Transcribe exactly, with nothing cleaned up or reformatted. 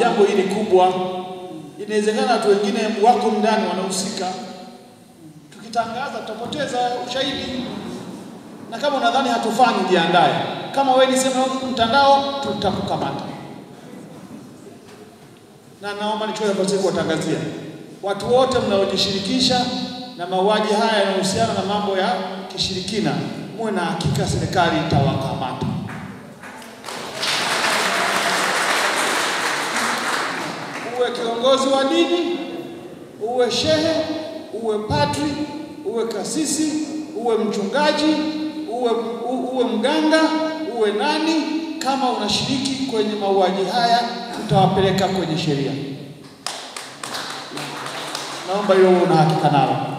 jambo hili kubwa. Inawezekana watu wengine wako ndani wanahusika. Tukitangaza tutapoteza ushahidi. Na kama unadhani hatufanyi, jiandae. Kama wewe ni sema mtandao, tutakukamata. Na naomba nichoe kwa siku watangazia watu wote mnaojishirikisha na mauaji haya yanayohusiana na mambo ya kishirikina, muwe na hakika serikali itawakamata. Uwe kiongozi wa dini, uwe shehe, uwe padri, uwe kasisi, uwe mchungaji, uwe, uwe mganga, uwe nani, kama unashiriki kwenye mauaji haya tutawapeleka kwenye sheria. Naomba hiyo una hakika nalo.